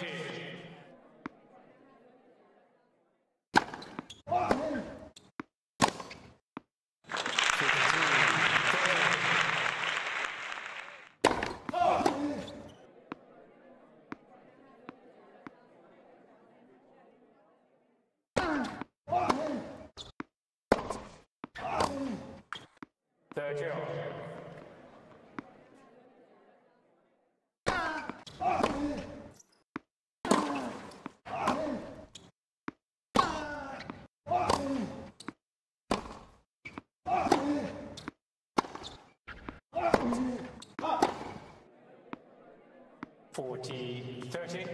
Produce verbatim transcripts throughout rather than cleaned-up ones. advantage. forty, thirty.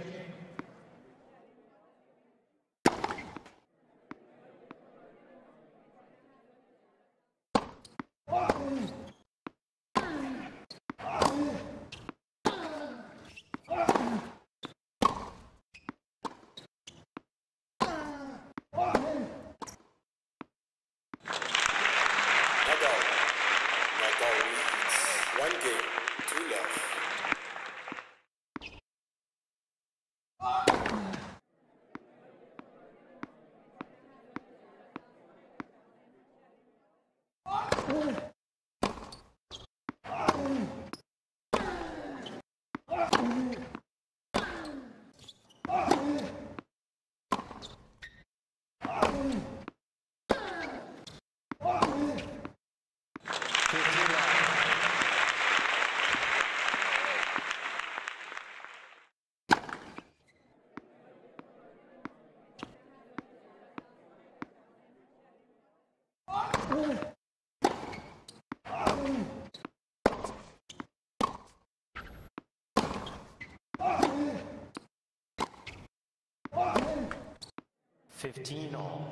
Fifteen all.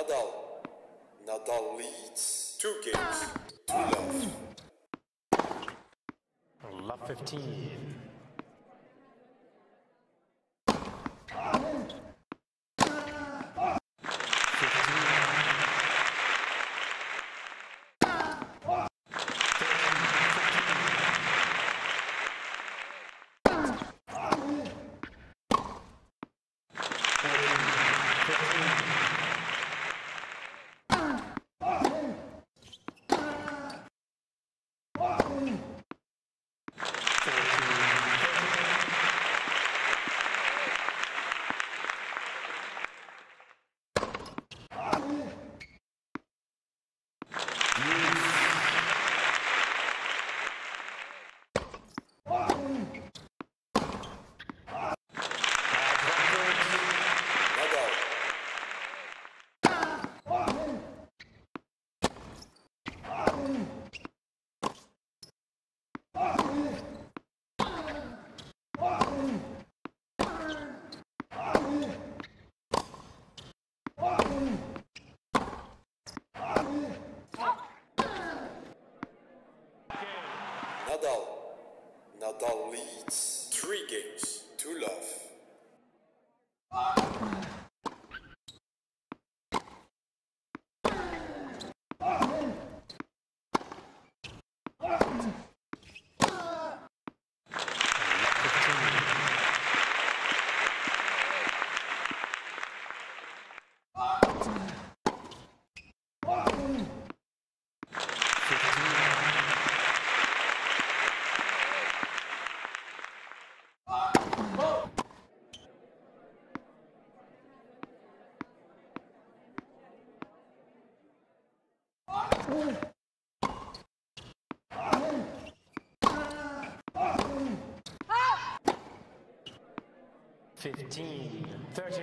Nadal. Nadal leads two games to love. Love fifteen. Nadal. Nadal leads three games to love. fifteen, thirty.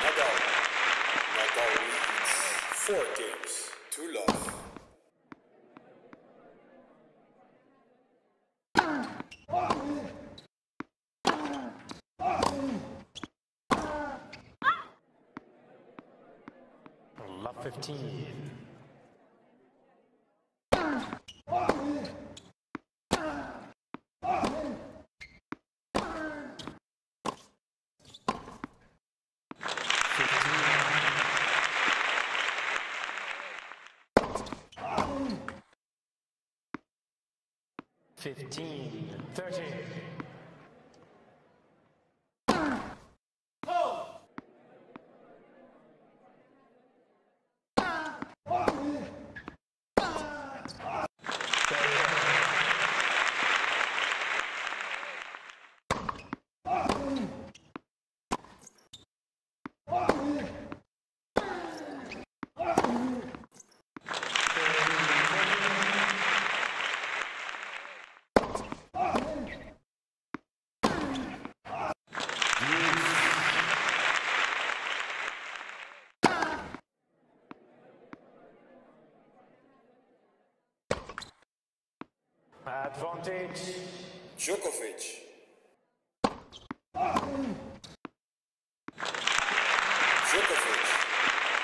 Nadal. Nadal leads four games to love. Love fifteen. fifteen, thirty. Advantage Djokovic. Djokovic.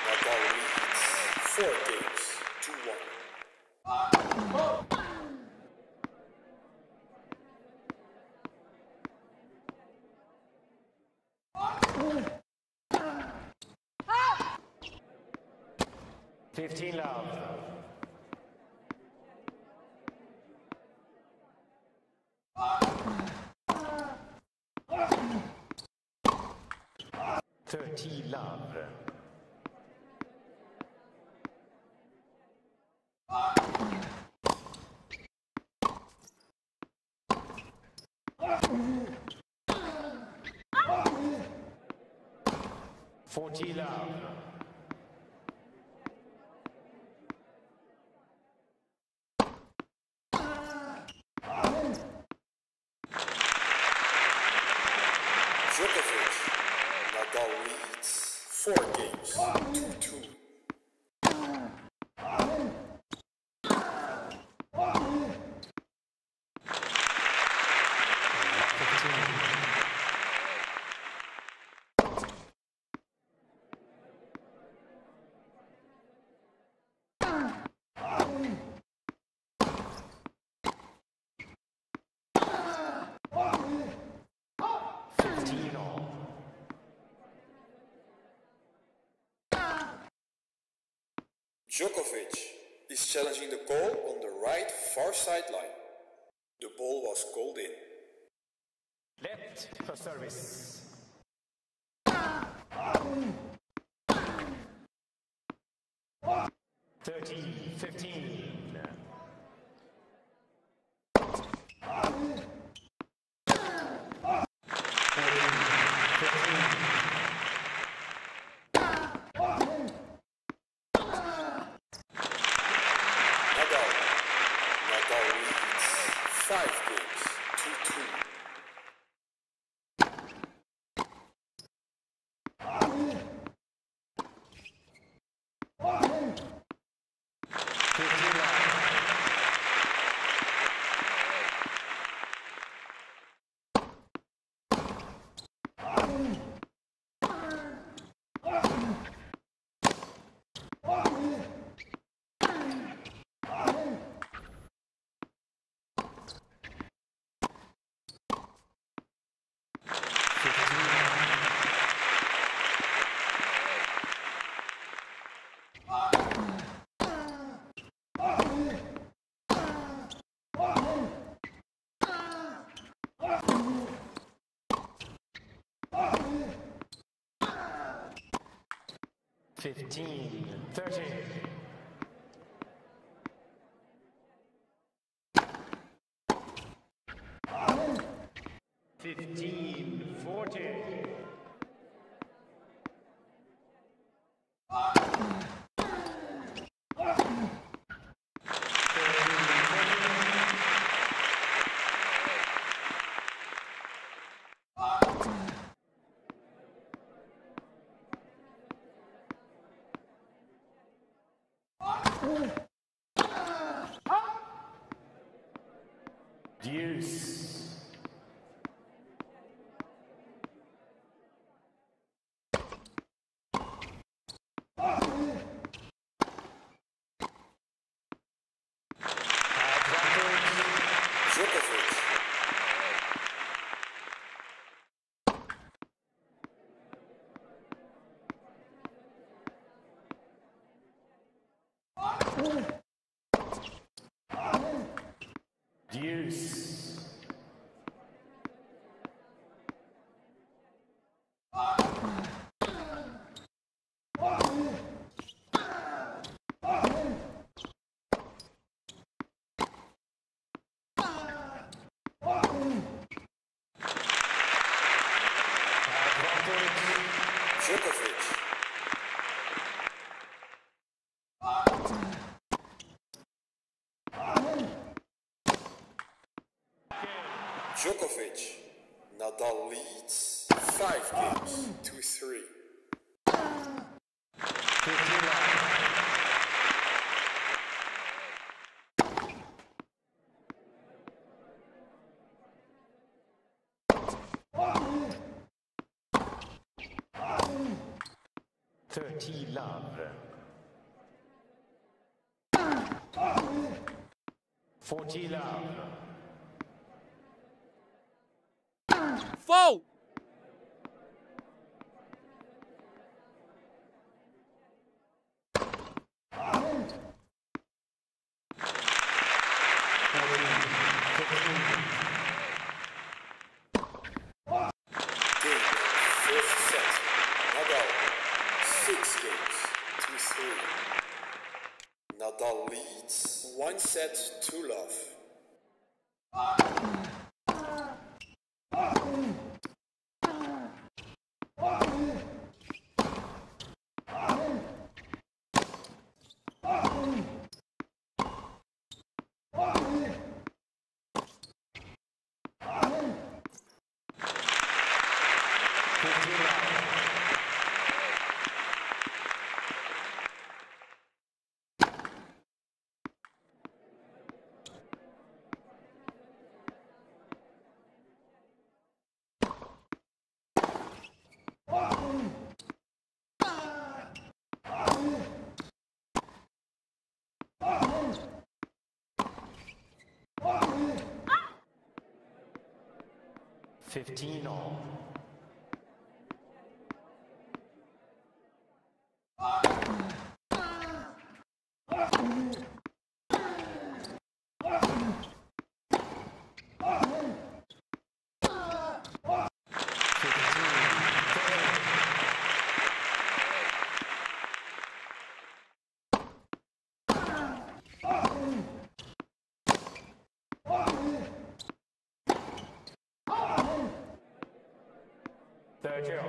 Nadal leads four games to one. Fifteen love. thirty love. forty love. Djokovic. Nadal leads four games to two. Djokovic is challenging the call on the right far sideline. The ball was called in. Left for service. thirty, fifteen. Five games to fifteen, thirteen. fifteen, fourteen. Deuce. Uh, Djokovic. Uh, Deuce. Djokovic. Djokovic. Nadal leads five games to three. thirty love. forty love. Four. Nadal, six games to three. Nadal leads one set to love. Fifteen all. Thirty.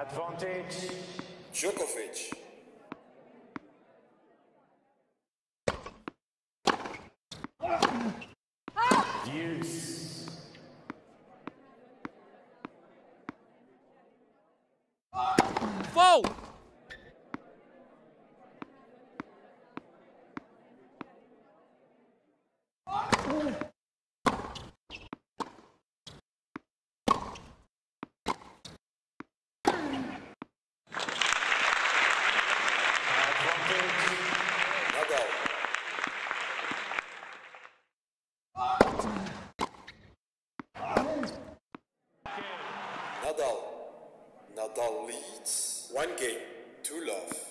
Advantage, Djokovic. Deuce. Four. Nadal. Nadal leads one game to love.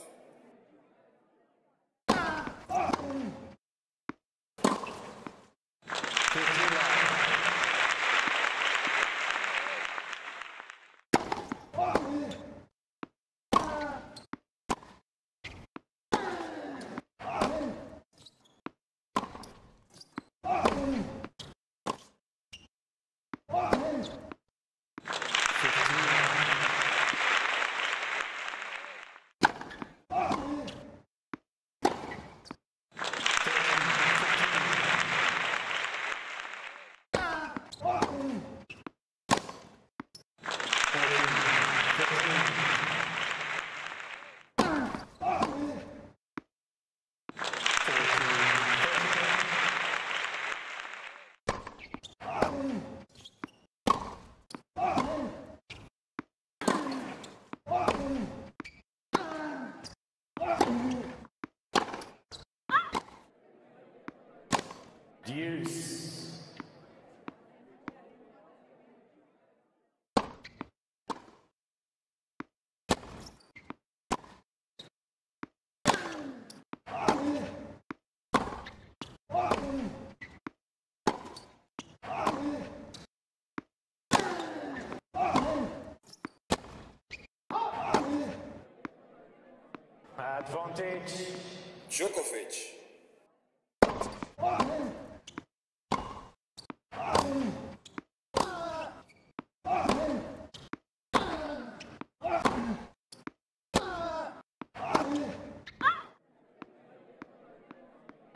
Deuce. Advantage, Djokovic.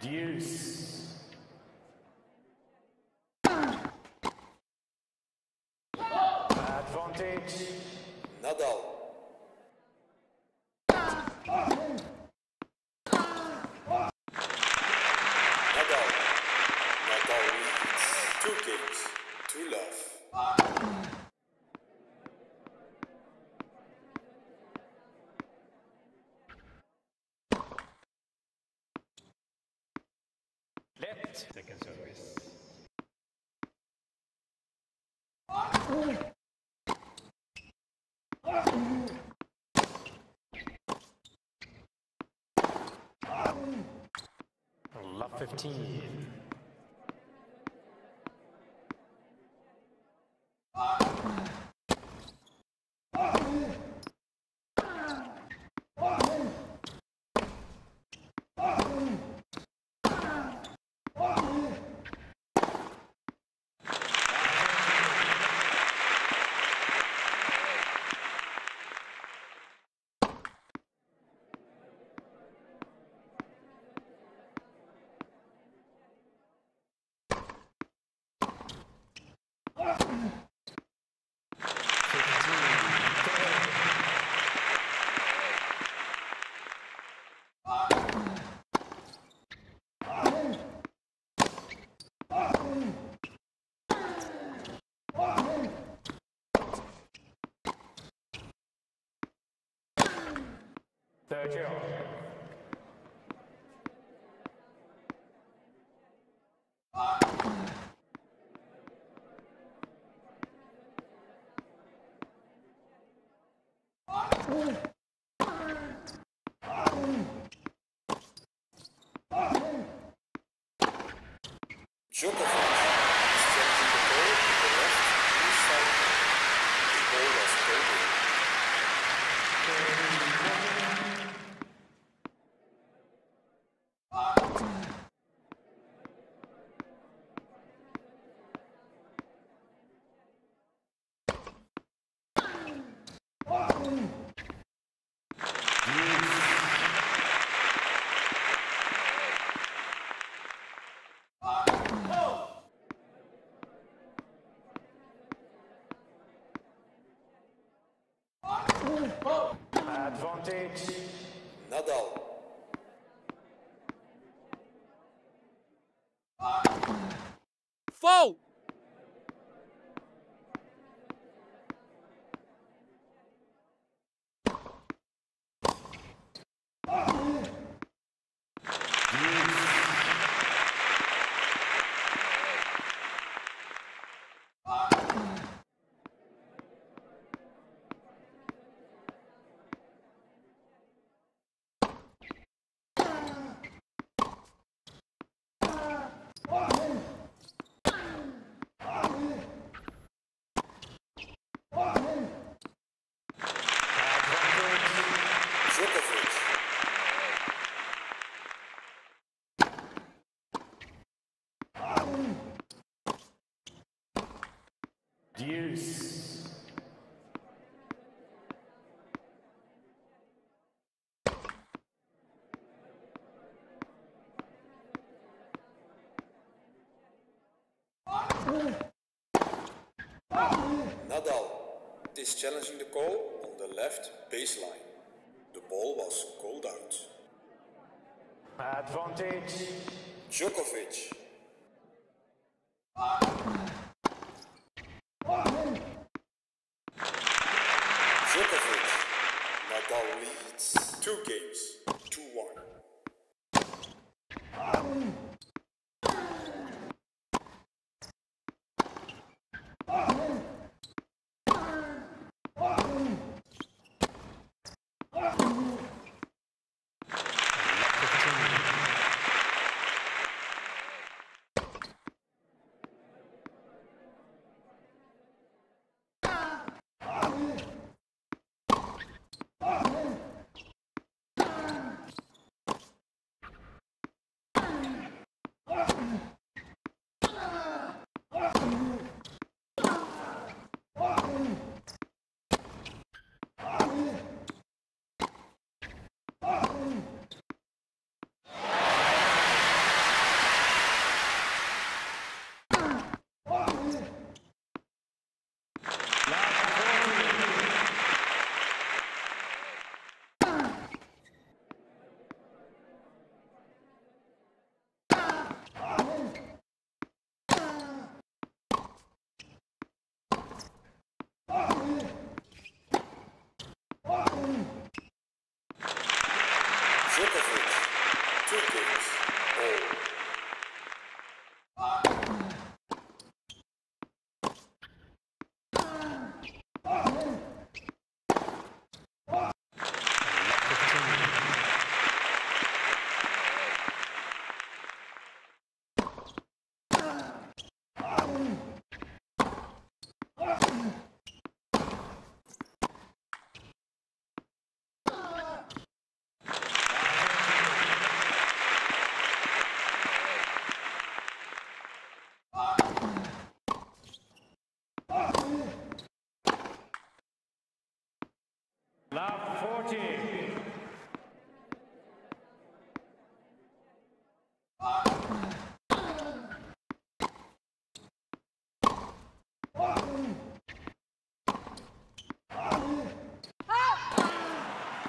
Deuce. Advantage, Nadal. Nadal. Nadal leads two games to love. Left. Second service. Love fifteen. Sergio. Djokovic. advantage. Nadal. Foul! Deuce. Nadal is challenging the call on the left baseline. The ball was called out. Advantage. Djokovic. Djokovic. Nadal leads two games, two one.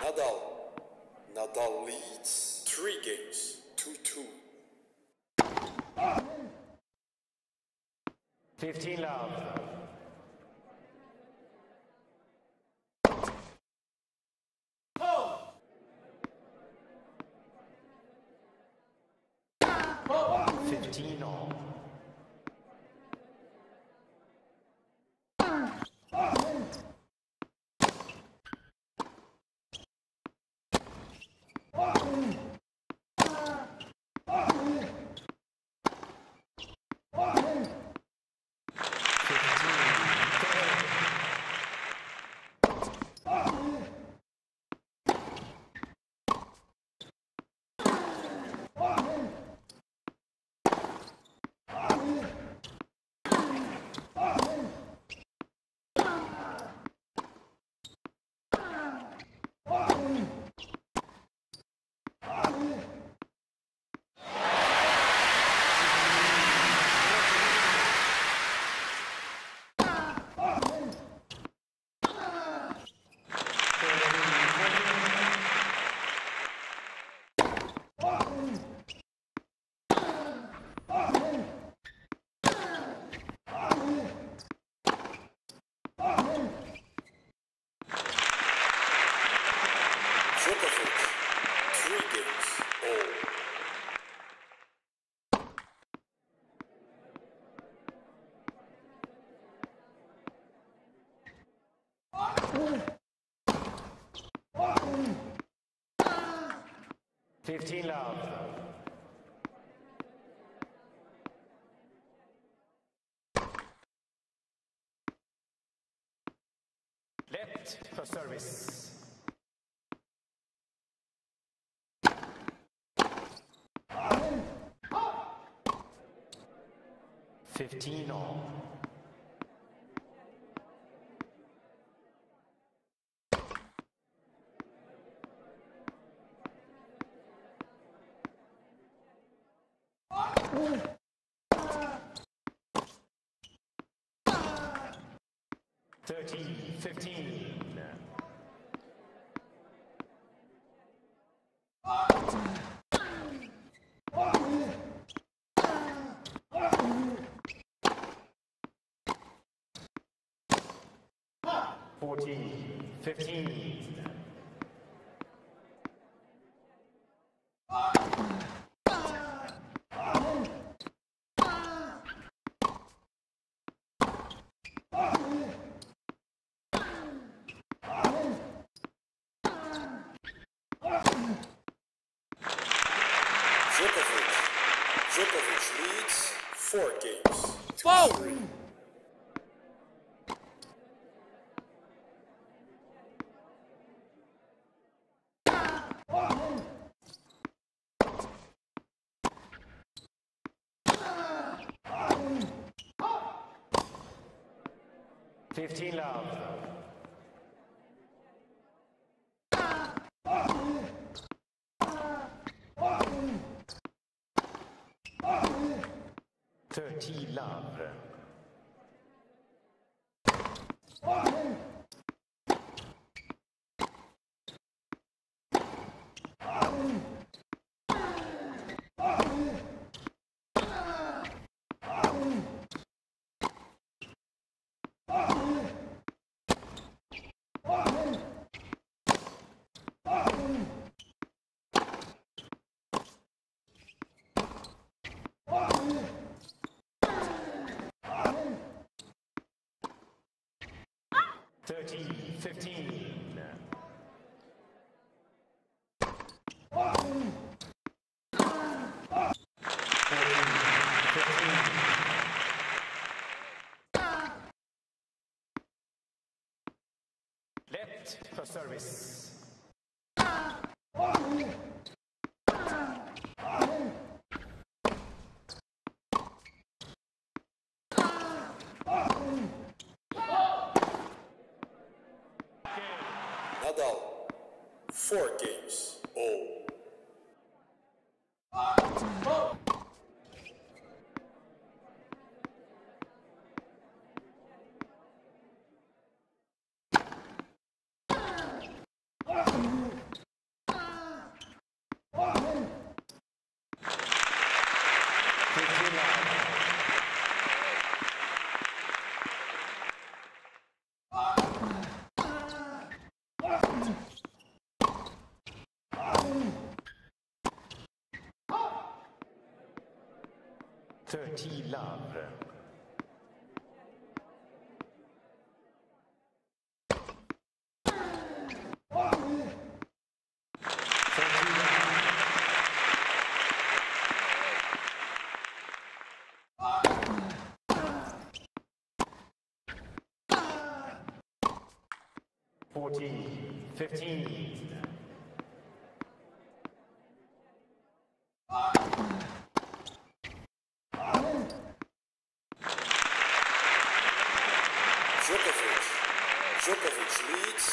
Nadal. Nadal leads three games, two two. fifteen love. fifteen all. fifteen fifteen love. Left for service. fifteen on. thirteen, fifteen. fourteen, fifteen. Djokovic. Djokovic leads four games. Whoa! fifteen love. thirty love. thirteen, fifteen. Left for service. Nadal, four games, all. Oh. thirty love. fourteen, fifteen. Djokovic. Djokovic leads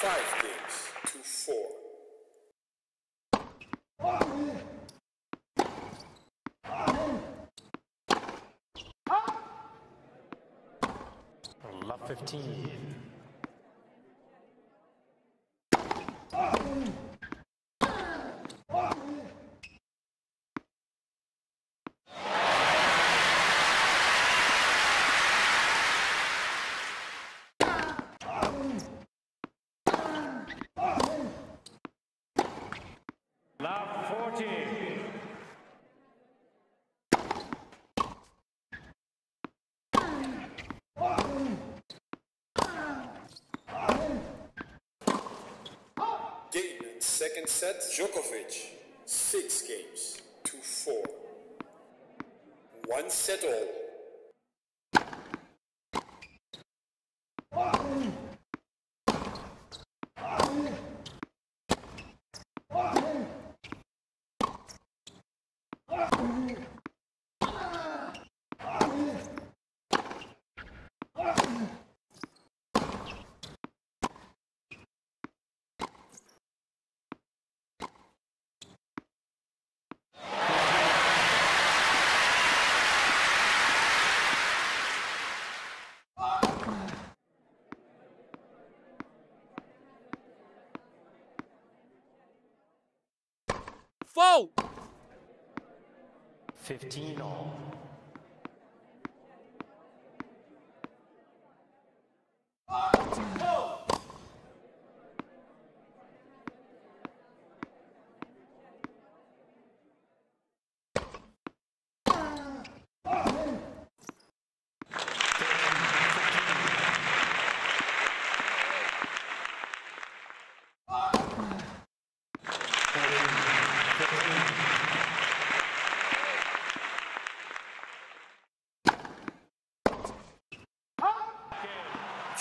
five games to four. Love fifteen. Second set, Djokovic, six games to four. One set all. Four. Fifteen all.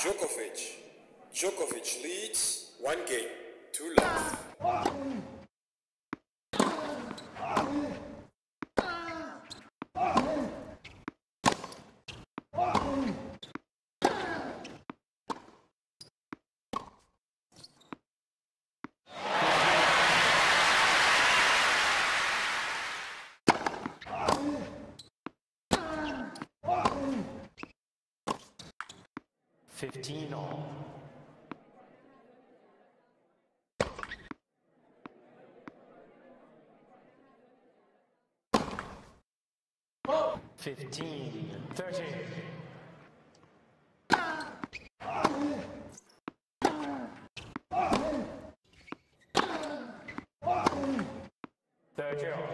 Djokovic. Djokovic leads one game to love. Fifteen all. Oh. Fifteen. Thirteen. Thirty all.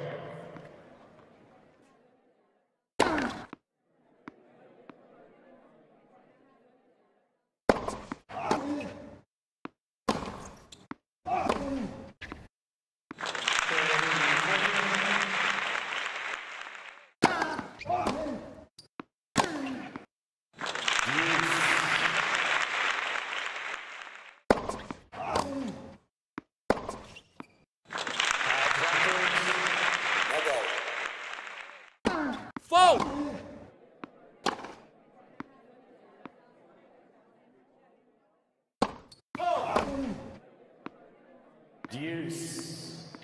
Deuce.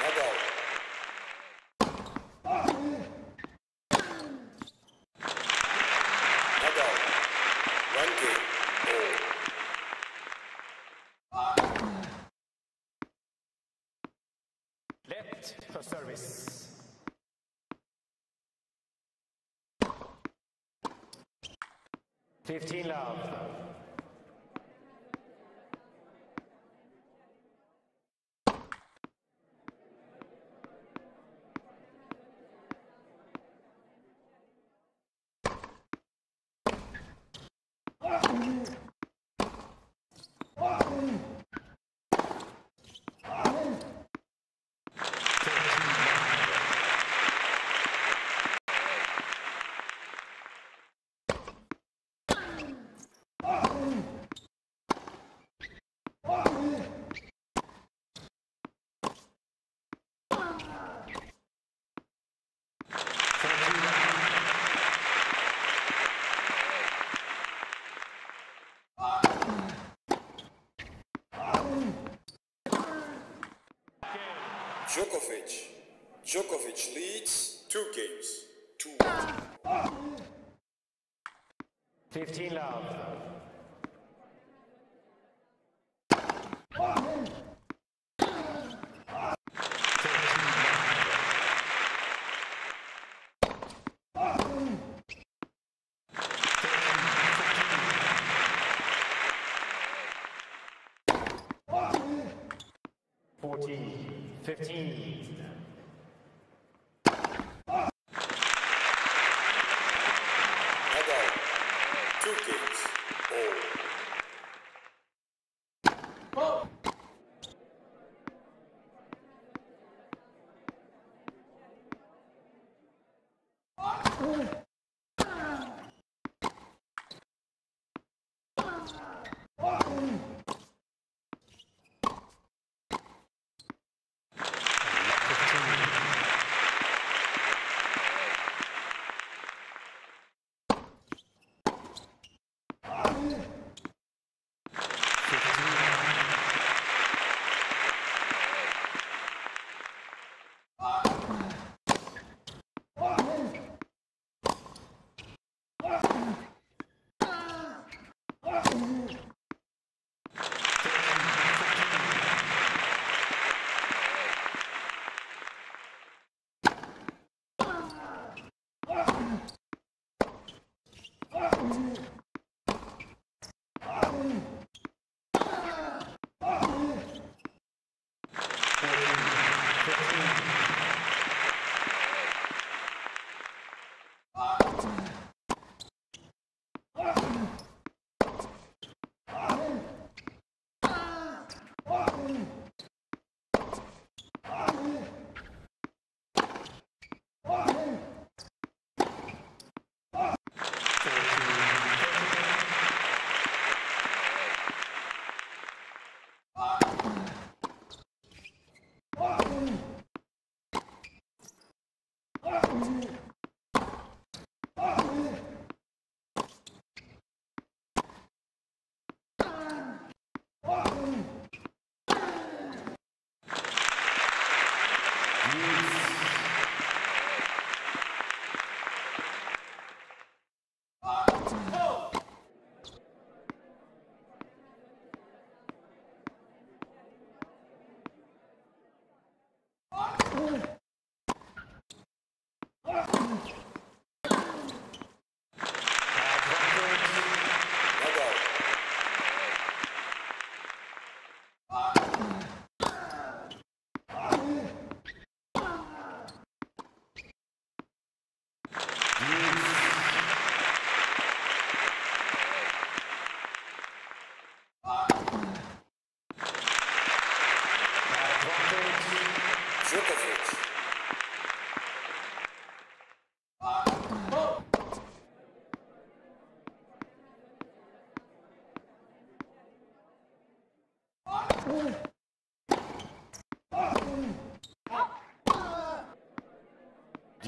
Nadal. One game. Left for service. Fifteen love. Djokovic. Djokovic leads two games to one. Fifteen love. Fourteen. Fifteen. Djokovic.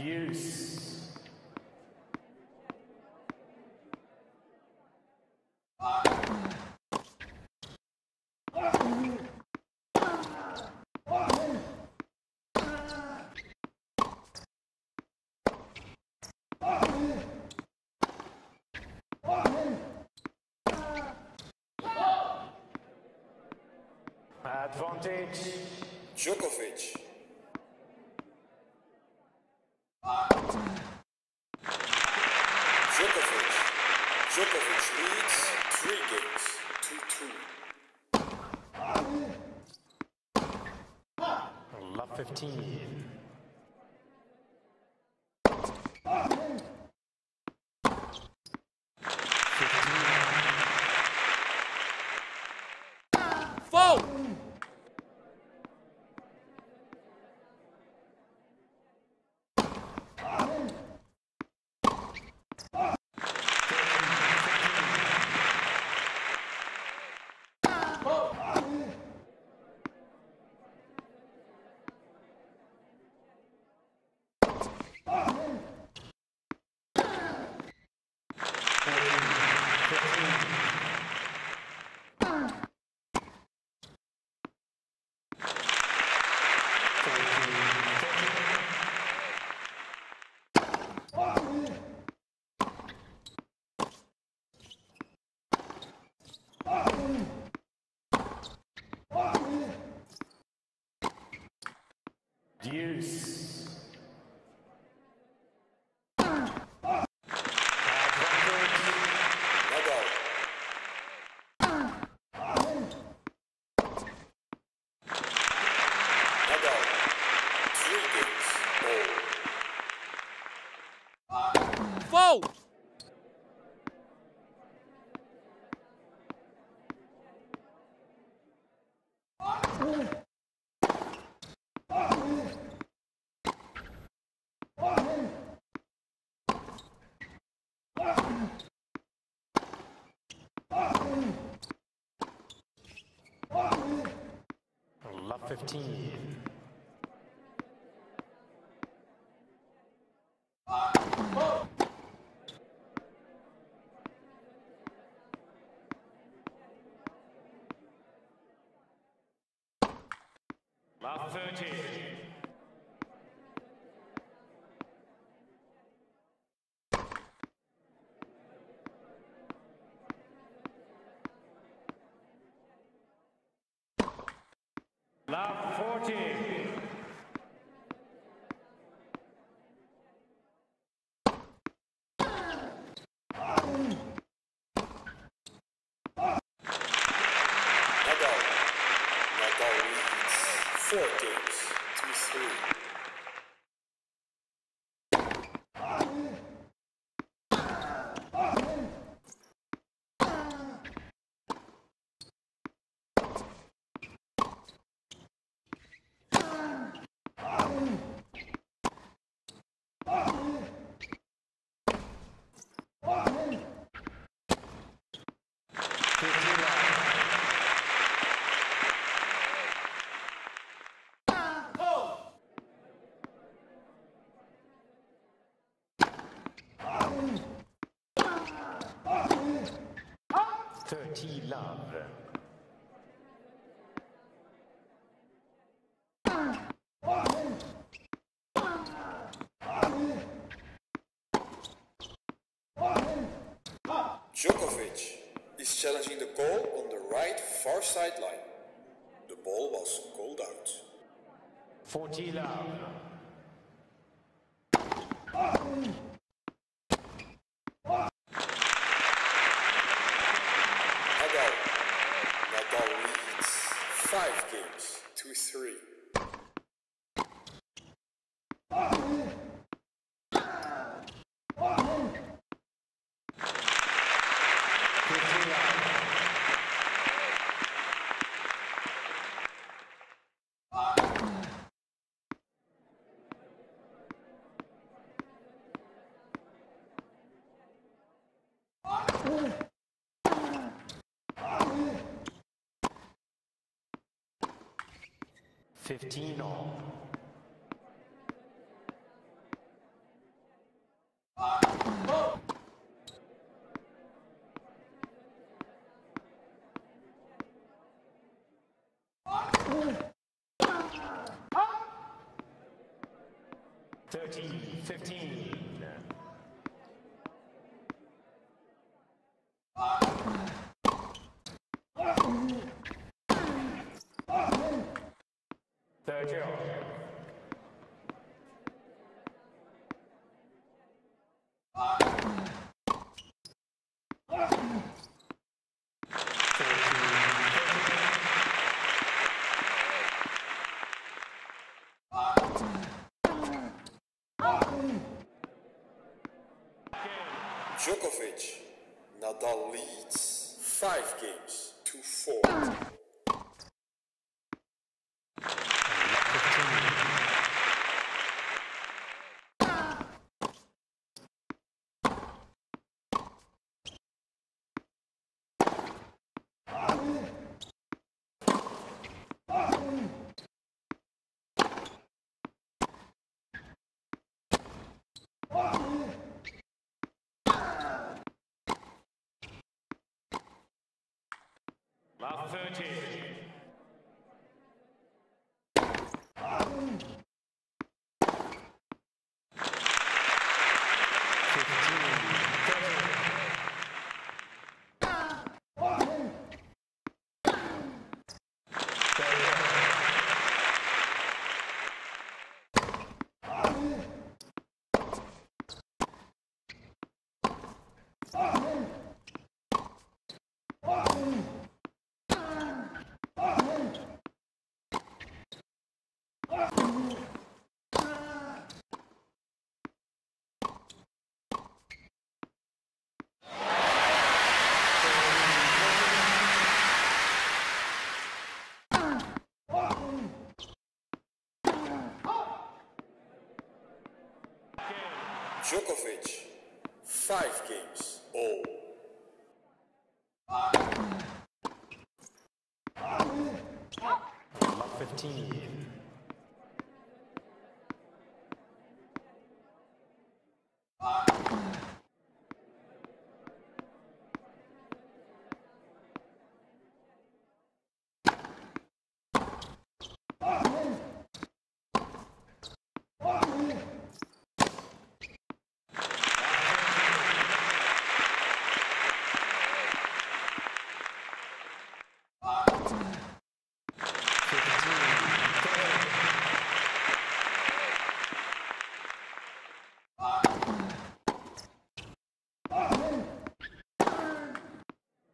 Deuce. Advantage Djokovic. Djokovic. Djokovic leads three games to two. Love fifteen. Deuce. Nadal. Nadal. Three games. Four. Four. fifteen. Love thirty. Love forty. Nadal. Nadal wins four games to three. thirty love. Djokovic is challenging the goal on the right far sideline. The ball was called out. forty love. Five games, two, three. fifteen all. thirty, fifteen. Djokovic, Nadal leads five games to four. Love thirty. Djokovic, five games all. fifteen.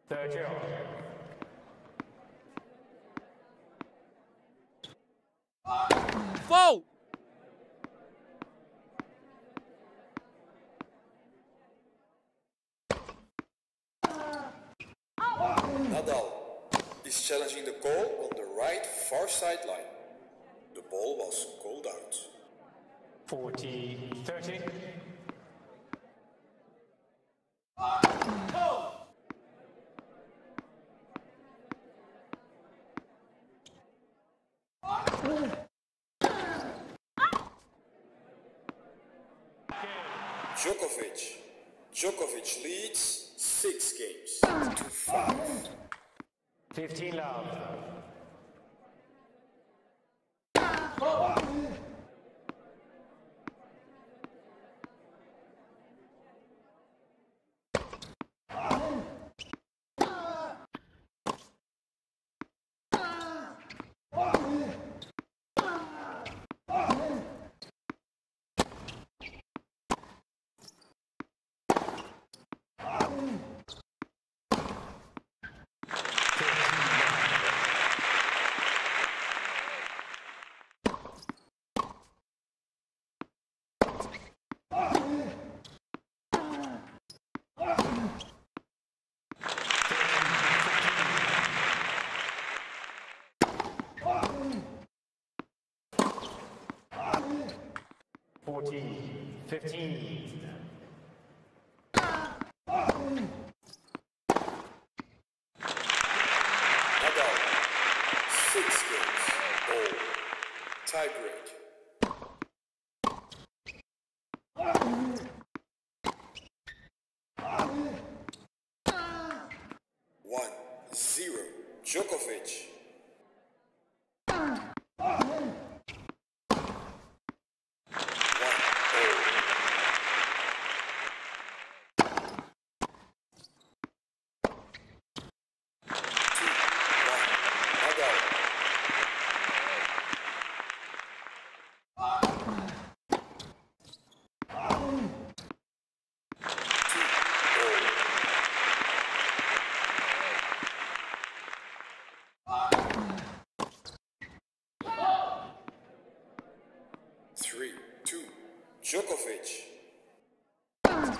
Third zero. Four. Nadal is challenging the call on the right far side line. The ball was called out. forty thirty. Djokovic. Djokovic leads six games to five. Fifteen love. Oh. fourteen fifteen. Nadal, six games, all tie break. one zero, Djokovic. three two, Djokovic. four two,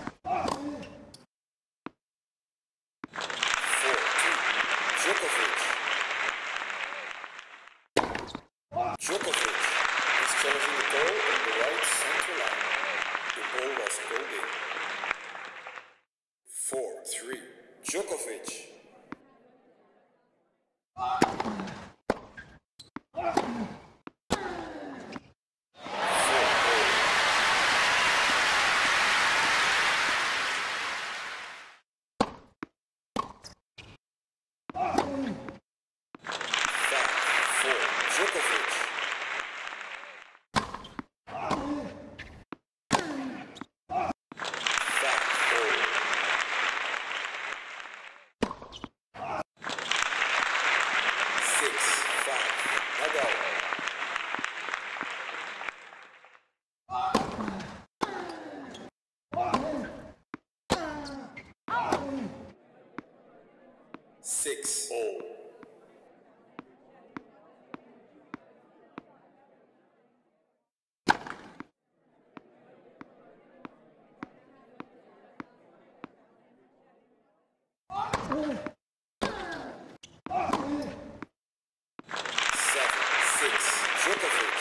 Djokovic. Djokovic is challenging the goal on the right center line. The ball was called in. four three, Djokovic. Djokovic. six five, Nadal. six all. seven six, Djokovic.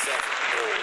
seven all.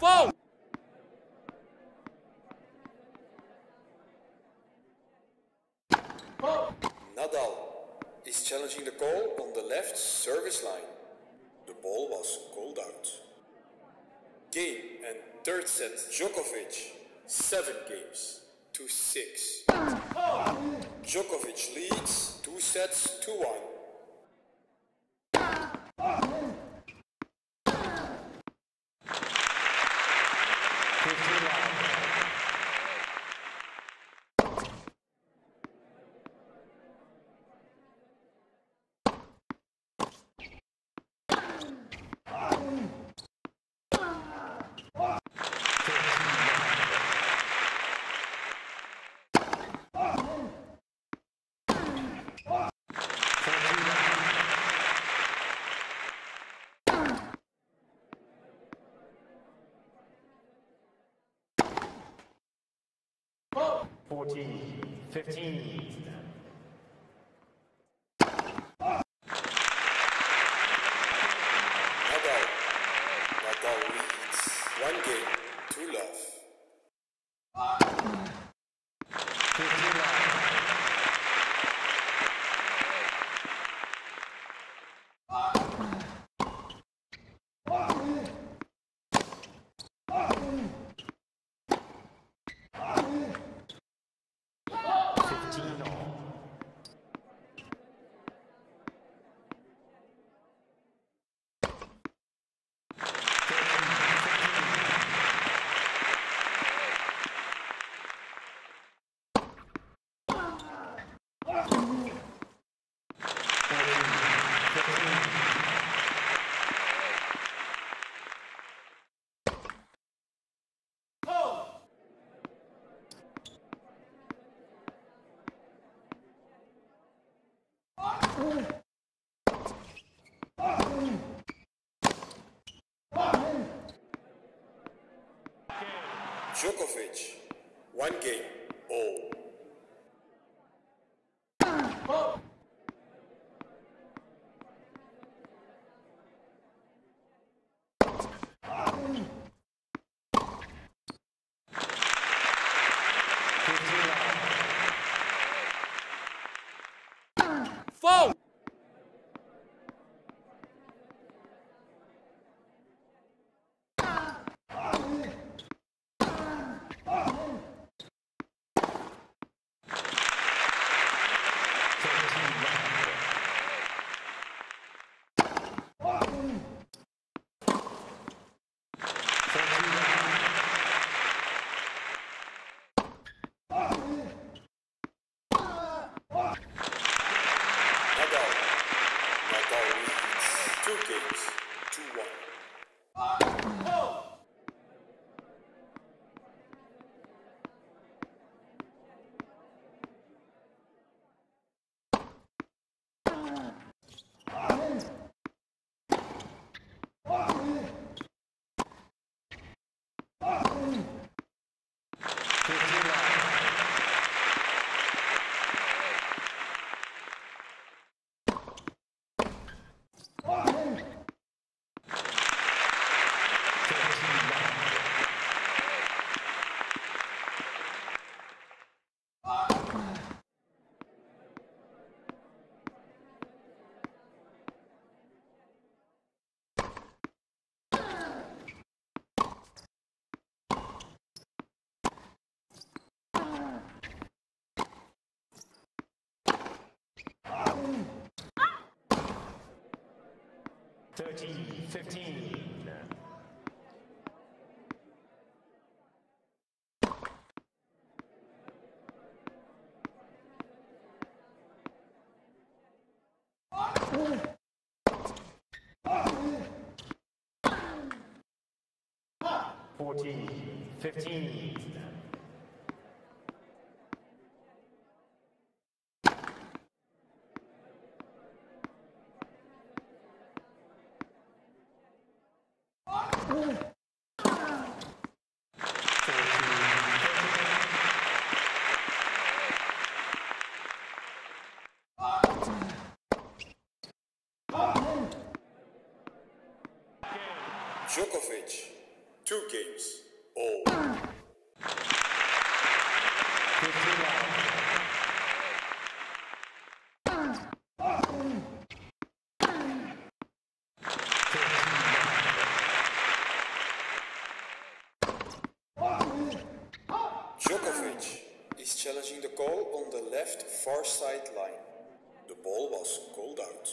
phone. Nadal is challenging the call on the left service line. The ball was called out. Game and third set, Djokovic, seven games to six. Djokovic leads two sets to one. fourteen, fifteen. Nadal. Nadal leads one game to love. Djokovic, one game, all. Oh. Foul! Two games, two one. Oh. thirteen, fifteen. fourteen, fifteen. Djokovic, Two games. All. Djokovic is challenging the call on the left far side line. The ball was called out.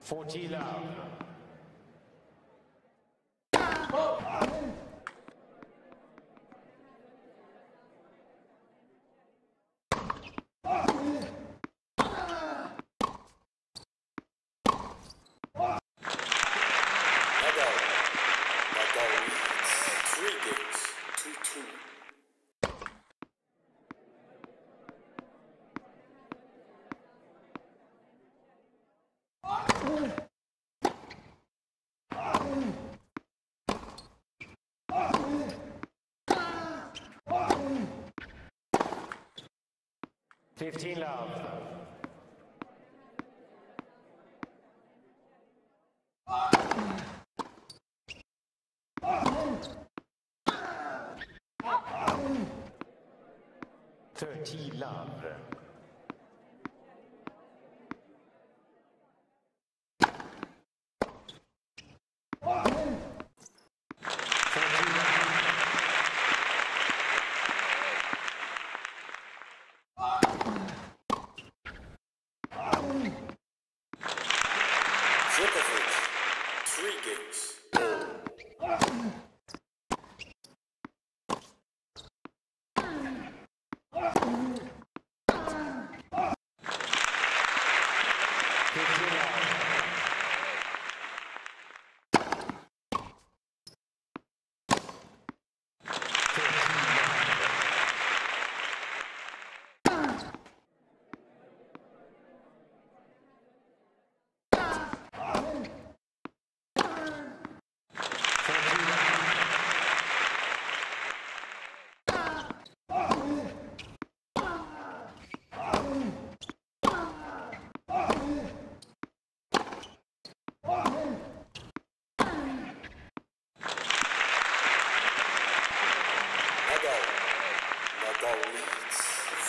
fourteen love. fifteen love. thirteen love.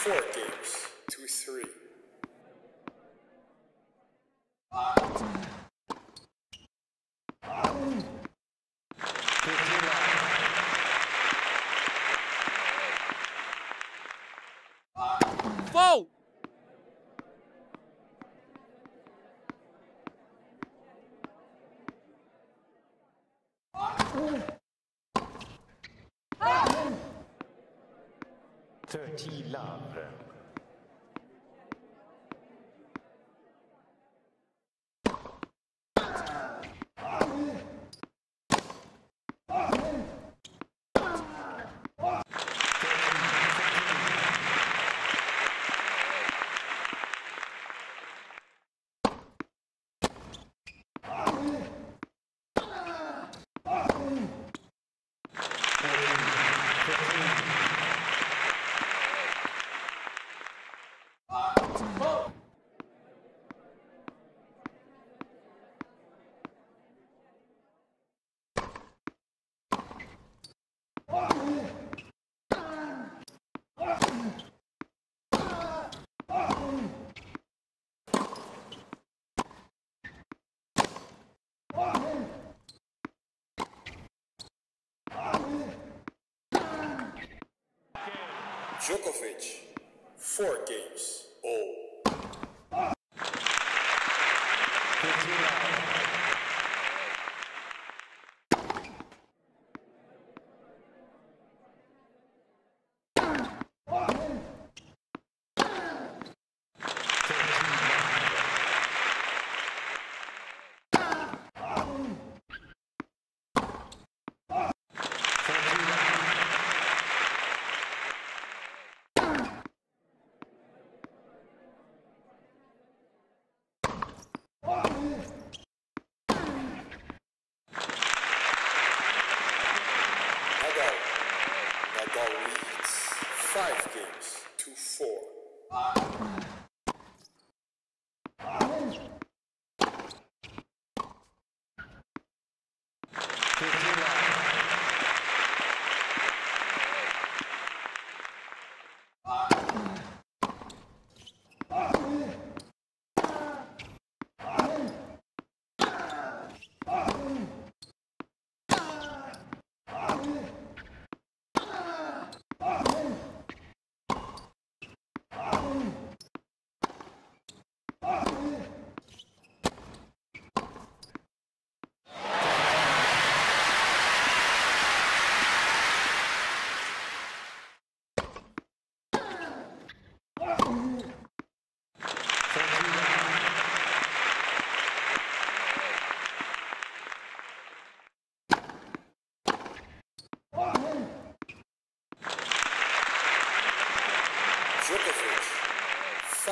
Four games, two, three. Whoa! thirty love. Djokovic, four games, all.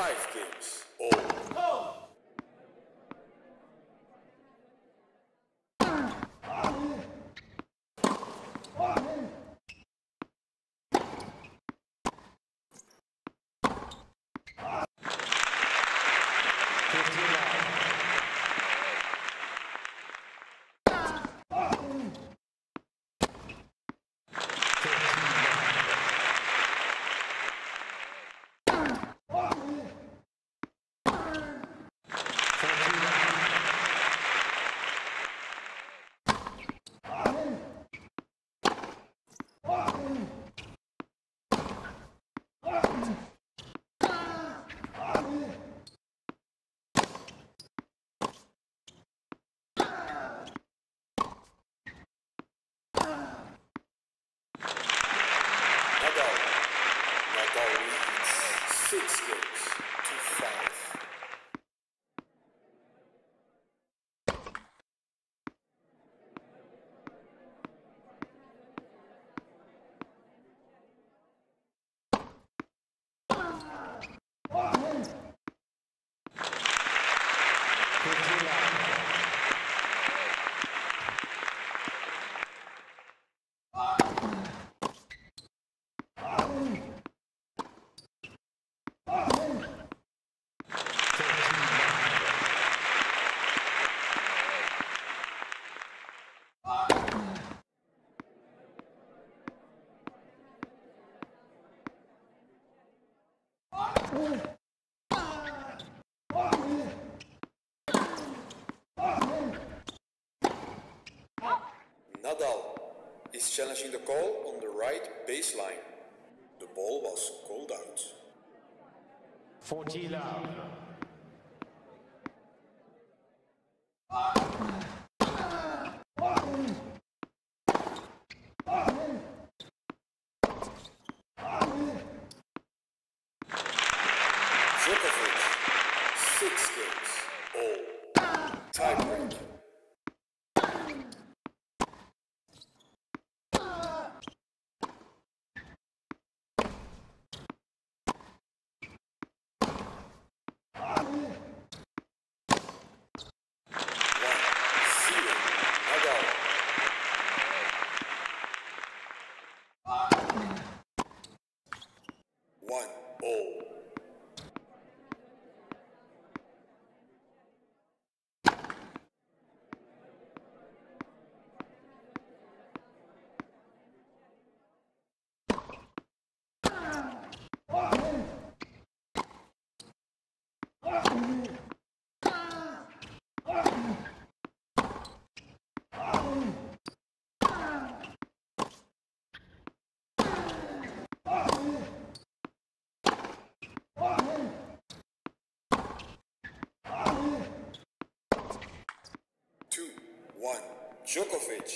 Five games. Oh. Six games to five. Nadal is challenging the call on the right baseline. The ball was called out. fourteen love. Djokovic, six games, all. Tiebreak. One, Djokovic.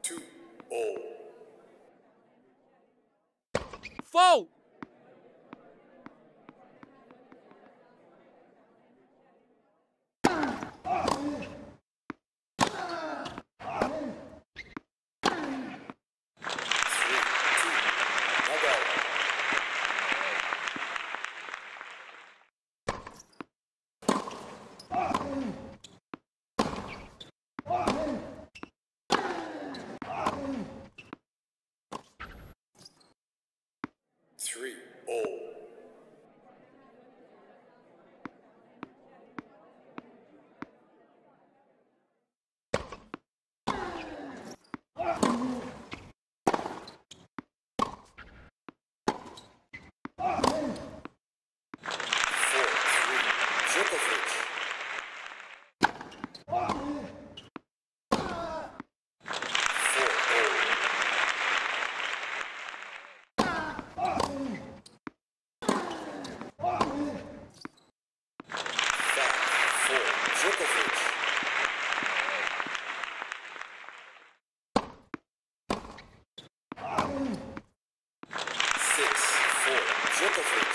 Two, all. Four. Three, all. Djokovic.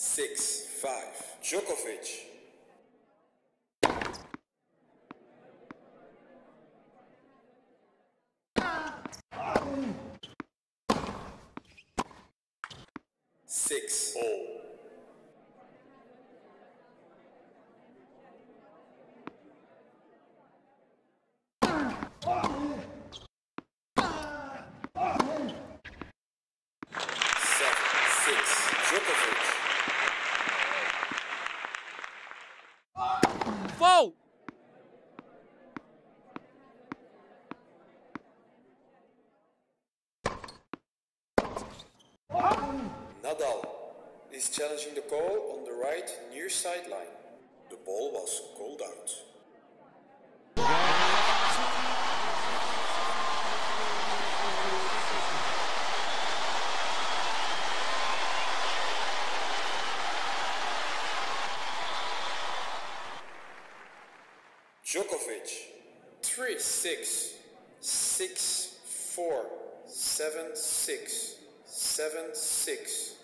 six, five, Djokovic. Six, oh. Four. Nadal is challenging the call on the right near sideline. The ball was called out. Djokovic, three, six, six, four, seven, six, seven, six.